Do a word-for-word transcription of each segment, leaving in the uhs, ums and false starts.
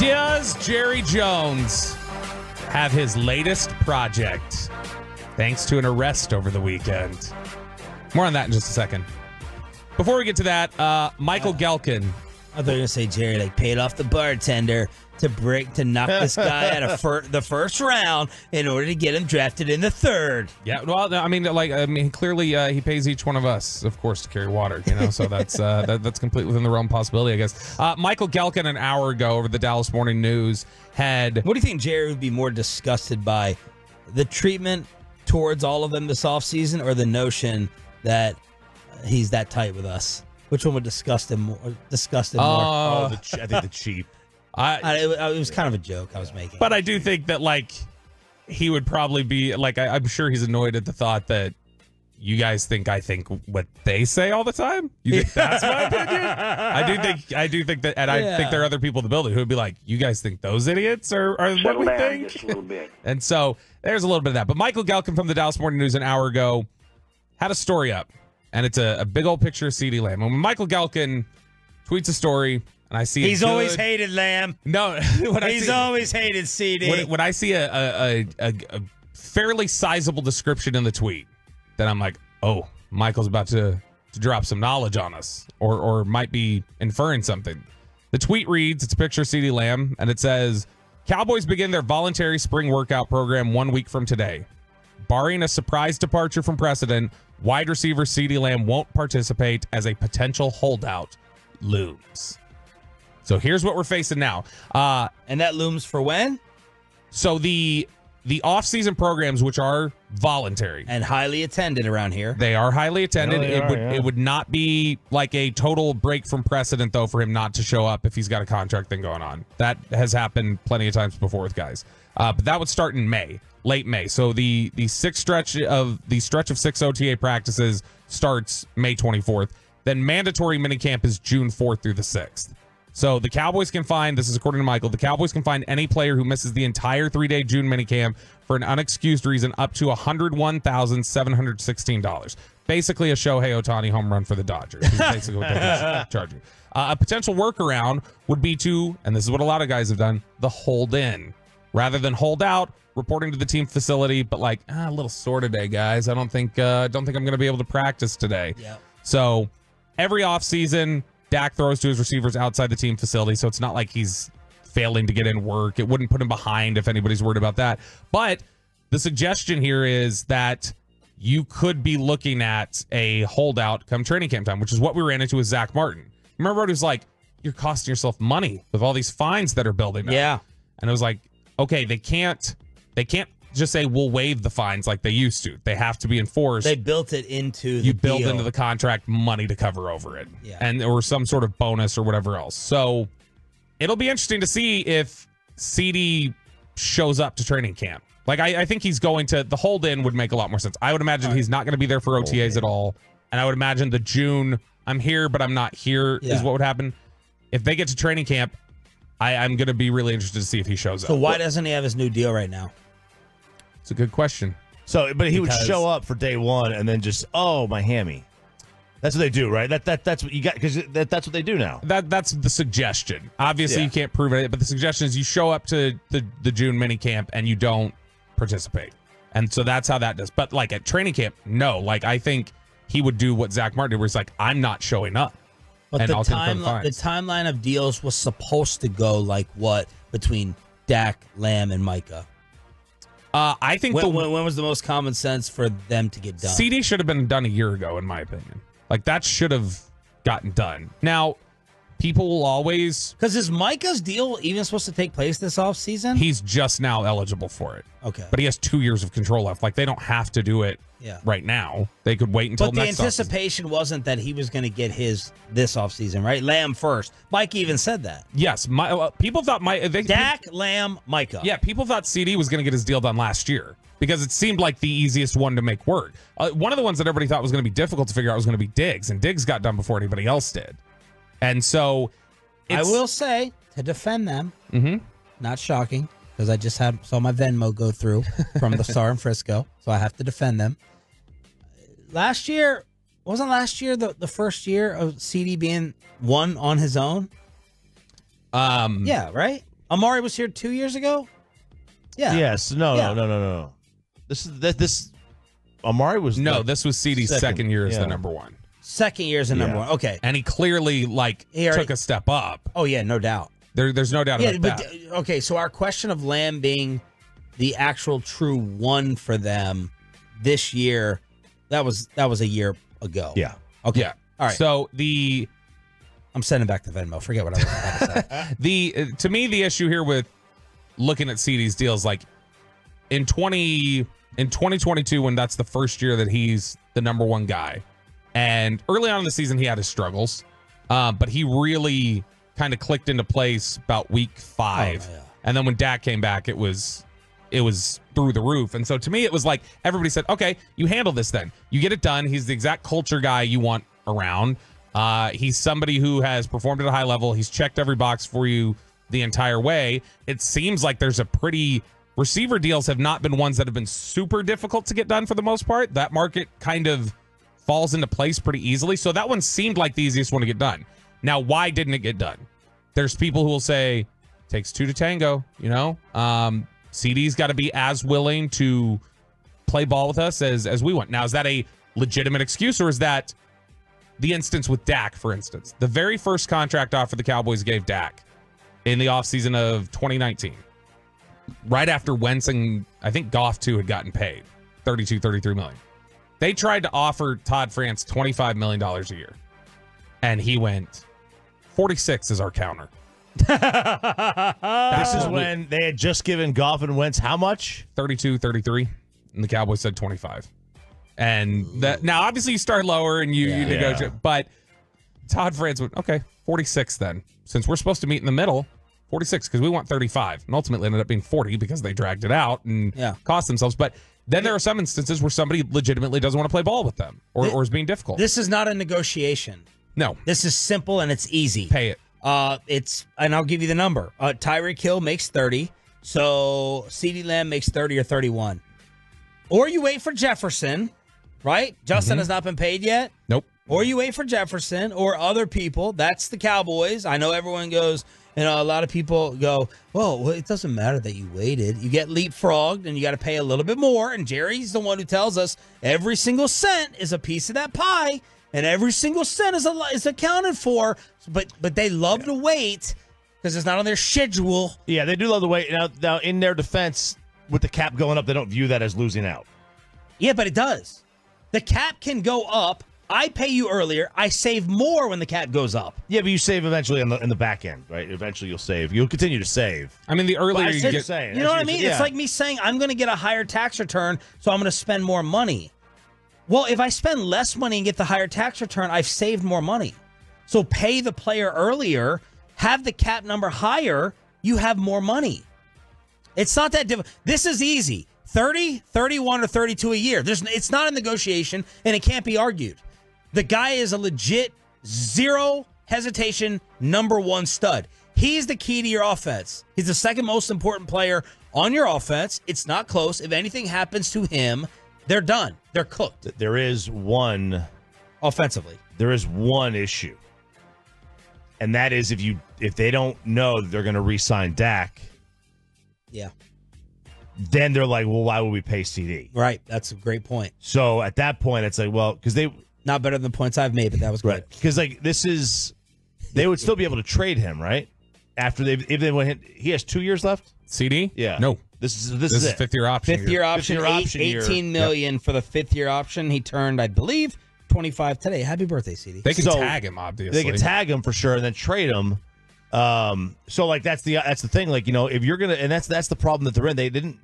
does Jerry Jones have his latest project, thanks to an arrest over the weekend? More on that in just a second. Before we get to that, uh, Michael uh, Gehlken. I thought you were going to say Jerry like paid off the bartender to break to knock this guy out of fir- the first round in order to get him drafted in the third. Yeah, well, I mean, like, I mean, clearly uh, he pays each one of us, of course, to carry water. You know, so that's uh, that, that's completely within the realm of possibility, I guess. Uh, Michael Gehlken an hour ago over the Dallas Morning News had. What do you think Jerry would be more disgusted by, the treatment towards all of them this offseason, or the notion that he's that tight with us? Which one would disgust him more? Disgust him uh, more? Oh, the ch- I think the cheap. I, I, it was kind of a joke I was making. But I do think that, like, he would probably be, like, I, I'm sure he's annoyed at the thought that you guys think I think what they say all the time. You think that's my opinion? I do think, I do think that, and yeah. I think there are other people in the building who would be like, you guys think those idiots are, are what we think? Just a little bit. And so there's a little bit of that. But Michael Gehlken from the Dallas Morning News an hour ago had a story up. And it's a, a big old picture of CeeDee Lamb. And when Michael Gehlken tweets a story, and I see he's good, always hated Lamb. No, when he's I see, always hated CeeDee. When, when I see a a, a a fairly sizable description in the tweet, then I'm like, oh, Michael's about to, to drop some knowledge on us, or or might be inferring something. The tweet reads, it's a picture of CeeDee Lamb, and it says, Cowboys begin their voluntary spring workout program one week from today. Barring a surprise departure from precedent, wide receiver CeeDee Lamb won't participate as a potential holdout looms. So here's what we're facing now. Uh, and that looms for when? So the the off-season programs, which are voluntary. And highly attended around here. They are highly attended. It would, yeah. It would not be like a total break from precedent, though, for him not to show up if he's got a contract thing going on. That has happened plenty of times before with guys. Uh, but that would start in May. Late May. So the the sixth stretch of the stretch of six O T A practices starts May twenty-fourth. Then mandatory minicamp is June fourth through the sixth. So the Cowboys can find, this is according to Michael, the Cowboys can find any player who misses the entire three-day June minicamp for an unexcused reason up to one hundred one thousand seven hundred sixteen dollars. Basically a Shohei Ohtani home run for the Dodgers. Basically what they're charging. Uh, a potential workaround would be to, and this is what a lot of guys have done, the hold in. Rather than hold out, reporting to the team facility, but like, ah, a little sore today, guys. I don't think uh, don't think I'm going to be able to practice today. Yep. So every offseason, Dak throws to his receivers outside the team facility, so it's not like he's failing to get in work. It wouldn't put him behind if anybody's worried about that. But the suggestion here is that you could be looking at a holdout come training camp time, which is what we ran into with Zack Martin. Remember, it was like, you're costing yourself money with all these fines that are building up. Yeah. And it was like, okay, they can't they can't just say we'll waive the fines like they used to. They have to be enforced. They built it into the You build deal. into the contract money to cover over it. Yeah. And or some sort of bonus or whatever else. So it'll be interesting to see if CeeDee shows up to training camp. Like I, I think he's going to the hold in would make a lot more sense. I would imagine right. he's not going to be there for O T As at all. And I would imagine the June I'm here, but I'm not here yeah. is what would happen. If they get to training camp, I, I'm going to be really interested to see if he shows up. So why doesn't he have his new deal right now? It's a good question. So, but he because... would show up for day one and then just, oh, my hammy. That's what they do, right? That that that's what you got because that, that's what they do now. That that's the suggestion. Obviously, yeah. you can't prove it, but the suggestion is you show up to the the June mini camp and you don't participate, and so that's how that does. But like at training camp, no. Like I think he would do what Zack Martin did, where he's like, I'm not showing up. But the, time, the timeline of deals was supposed to go like what between Dak, Lamb, and Micah? Uh, I think when, the, when, when was the most common sense for them to get done? CeeDee should have been done a year ago, in my opinion. Like that should have gotten done. Now, people will always because is Micah's deal even supposed to take place this offseason? He's just now eligible for it. Okay, but he has two years of control left. Like they don't have to do it. Yeah. Right now, they could wait until. But the next anticipation offseason. Wasn't that he was going to get his this offseason, right? Lamb first. Mike even said that. Yes, my, uh, people thought my they, Dak, people, Lamb, Micah. Yeah, people thought CeeDee was going to get his deal done last year because it seemed like the easiest one to make work. Uh, one of the ones that everybody thought was going to be difficult to figure out was going to be Diggs, and Diggs got done before anybody else did. And so, I will say to defend them, mm-hmm. not shocking because I just had saw my Venmo go through from the Star in Frisco, so I have to defend them. Last year, wasn't last year the, the first year of CeeDee being one on his own? Um, yeah, right? Amari was here two years ago? Yeah. Yes. No, yeah. no, no, no, no. This is that this Amari was No, like this was CeeDee's second, second year as yeah. the number one. Second year as the yeah. number one. Okay. And he clearly like he already, took a step up. Oh yeah, no doubt. There there's no doubt yeah, about but, that. Okay, so our question of Lamb being the actual true one for them this year, that was that was a year ago. Yeah. Okay. Yeah. All right. So the I'm sending back the Venmo. Forget what I was about to say. The to me the issue here with looking at CeeDee's deals, like in twenty in twenty twenty-two, when that's the first year that he's the number one guy, and early on in the season he had his struggles, uh, but he really kind of clicked into place about week five, oh, yeah. and then when Dak came back, it was it was through the roof. And so to me, it was like everybody said, "Okay, you handle this. Then you get it done." He's the exact culture guy you want around. Uh, he's somebody who has performed at a high level. He's checked every box for you the entire way. It seems like there's a pretty receiver deals have not been ones that have been super difficult to get done for the most part. That market kind of falls into place pretty easily. So that one seemed like the easiest one to get done. Now, why didn't it get done? There's people who will say takes two to tango, you know, um, CeeDee's got to be as willing to play ball with us as, as we want. Now, is that a legitimate excuse, or is that the instance with Dak, for instance? The very first contract offer the Cowboys gave Dak in the offseason of twenty nineteen, right after Wentz and I think Goff too had gotten paid thirty-two, thirty-three million. They tried to offer Todd France twenty-five million dollars a year, and he went forty-six is our counter. This is when they had just given Goff and Wentz how much? thirty-two, thirty-three, and the Cowboys said twenty-five. And that, now, obviously, you start lower and you, yeah, you negotiate. Yeah. But Todd France went, okay, forty-six then. Since we're supposed to meet in the middle, forty-six, because we want thirty-five. And ultimately ended up being forty because they dragged it out and yeah. cost themselves. But then there are some instances where somebody legitimately doesn't want to play ball with them, or, this, or is being difficult. This is not a negotiation. No. This is simple and it's easy. Pay it. Uh, it's and I'll give you the number. Uh, Tyreek Hill makes thirty. So CeeDee Lamb makes thirty or thirty-one. Or you wait for Jefferson. Right? Justin mm-hmm. has not been paid yet? Nope. Or you wait for Jefferson or other people. That's the Cowboys. I know everyone goes, you know, a lot of people go, well, well it doesn't matter that you waited. You get leapfrogged and you got to pay a little bit more. And Jerry's the one who tells us every single cent is a piece of that pie. And every single cent is a, is accounted for. But but they love yeah. to wait because it's not on their schedule. Yeah, they do love to wait. Now, now, in their defense, with the cap going up, they don't view that as losing out. Yeah, but it does. The cap can go up. I pay you earlier. I save more when the cap goes up. Yeah, but you save eventually in the, in the back end, right? Eventually you'll save. You'll continue to save. I mean, the earlier you get... Saying, you know what I mean? Yeah. It's like me saying, I'm going to get a higher tax return, so I'm going to spend more money. Well, if I spend less money and get the higher tax return, I've saved more money. So pay the player earlier, have the cap number higher, you have more money. It's not that difficult. This is easy. thirty, thirty-one, or thirty-two a year. There's, it's not a negotiation, and it can't be argued. The guy is a legit, zero hesitation, number one stud. He's the key to your offense. He's the second most important player on your offense. It's not close. If anything happens to him, they're done. They're cooked. There is one. Offensively. There is one issue, and that is if, you, if they don't know that they're going to re-sign Dak. Yeah. Then they're like, well, why would we pay CeeDee? Right. That's a great point. So at that point, it's like, well, because they... Not better than the points I've made, but that was great. Because, right. like, this is... They would still be able to trade him, right? After they... If they went... He has two years left? CeeDee? Yeah. No. This is this, this is, is fifth-year option. Fifth-year option. Fifth year option eight, eighteen million dollars yep. for the fifth-year option. He turned, I believe, twenty-five today. Happy birthday, CeeDee. They can so, tag him, obviously. They can tag him for sure and then trade him. Um. So, like, that's the that's the thing. Like, you know, if you're going to... And that's that's the problem that they're in. They didn't...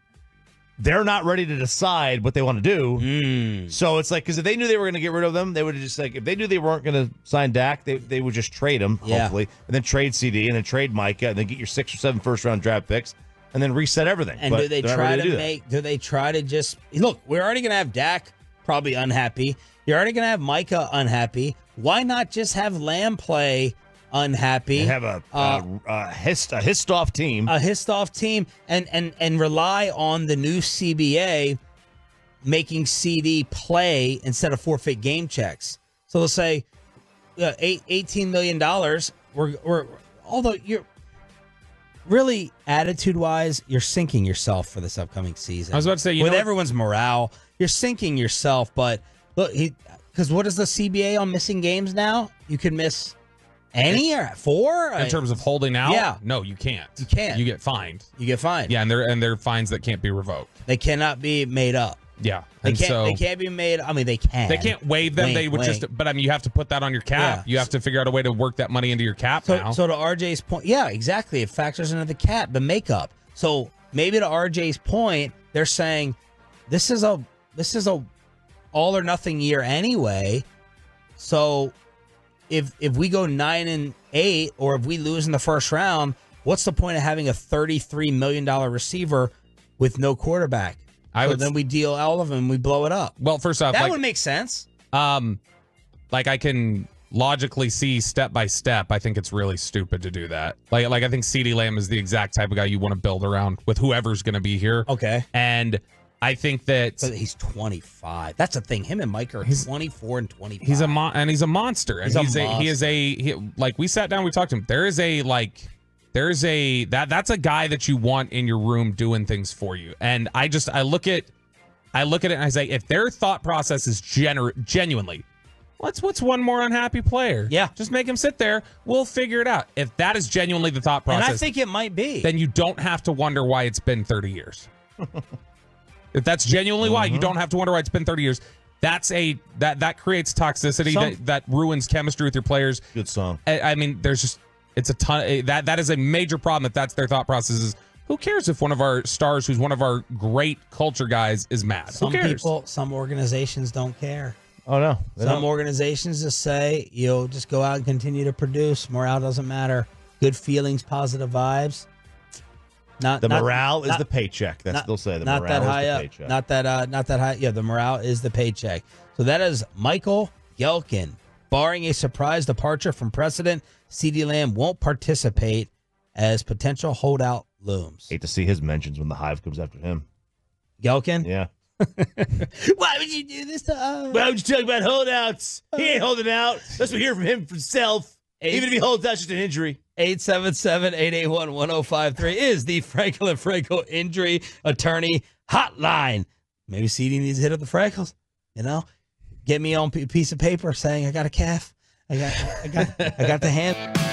They're not ready to decide what they want to do. Mm. So it's like, because if they knew they were going to get rid of them, they would have just like, if they knew they weren't going to sign Dak, they, they would just trade him, yeah. hopefully, and then trade CeeDee, and then trade Micah, and then get your six or seven first-round draft picks, and then reset everything. And but do they try to, to do make, do they try to just, look, we're already going to have Dak probably unhappy. You're already going to have Micah unhappy. Why not just have Lamb play unhappy? And have a, uh, a, a, hissed, a hissed off team. A hissed off team and, and, and rely on the new C B A making CeeDee play instead of forfeit game checks. So they'll say uh, eight, eighteen million dollars. We're, we're although you're really, attitude-wise, you're sinking yourself for this upcoming season. I was about to say, you with know everyone's morale, you're sinking yourself. But look, because what is the C B A on missing games now? You can miss any or four in terms of holding out. Yeah, no, you can't. You can't. You get fined. You get fined. Yeah, and they're and they're fines that can't be revoked. They cannot be made up. Yeah, they and can't. So, they can't be made. I mean, they can. They can't waive them. Wing, they would wing. just. But I mean, you have to put that on your cap. Yeah. You have to figure out a way to work that money into your cap so, now. So to R J's point, yeah, exactly. It factors into the cap, the makeup. So maybe to R J's point, they're saying this is a this is a all or nothing year anyway. So if if we go nine and eight, or if we lose in the first round, what's the point of having a thirty-three million dollar receiver with no quarterback? I so would, then we deal all of them. We blow it up. Well, first off, that like, would make sense. Um, like I can logically see step by step. I think it's really stupid to do that. Like, like I think CeeDee Lamb is the exact type of guy you want to build around with whoever's going to be here. Okay, and I think that but he's twenty-five. That's the thing. Him and Mike are twenty-four and twenty-five. He's a mon and he's a monster. And he's, he's a, monster. a he is a he, like we sat down. We talked to him. There is a like. There's a that that's a guy that you want in your room doing things for you. And I just I look at I look at it and I say, if their thought process is genu genuinely, what's what's one more unhappy player? Yeah. Just make him sit there. We'll figure it out. If that is genuinely the thought process, and I think it might be, then you don't have to wonder why it's been thirty years. If that's genuinely why, mm-hmm. you don't have to wonder why it's been thirty years. That's a that that creates toxicity, Some, that, that ruins chemistry with your players. Good song. I, I mean, there's just It's a ton. That that is a major problem. If that's their thought process, is who cares if one of our stars, who's one of our great culture guys, is mad? Some who cares? People, some organizations don't care. Oh no, some don't. organizations just say, you know, just go out and continue to produce. Morale doesn't matter. Good feelings, positive vibes. Not the not, morale not, is the paycheck. That's not, they'll say the not morale that high is the up. paycheck. Not that uh, not that high. Yeah, the morale is the paycheck. So that is Michael Gehlken. Barring a surprise departure from precedent, CeeDee Lamb won't participate as potential holdout looms. Hate to see his mentions when the Hive comes after him. Gehlken? Yeah. Why would you do this to us? Why would you talk about holdouts? He ain't holding out. Let's hear from him himself. Eight, Even if he holds out, just an injury. eight seven seven, eight eight one, one oh five three is the Franklin Frankel Injury Attorney Hotline. Maybe CeeDee needs to hit up the Frankels, you know? Get me on a piece of paper saying I got a calf. I got, I got, I got the hand.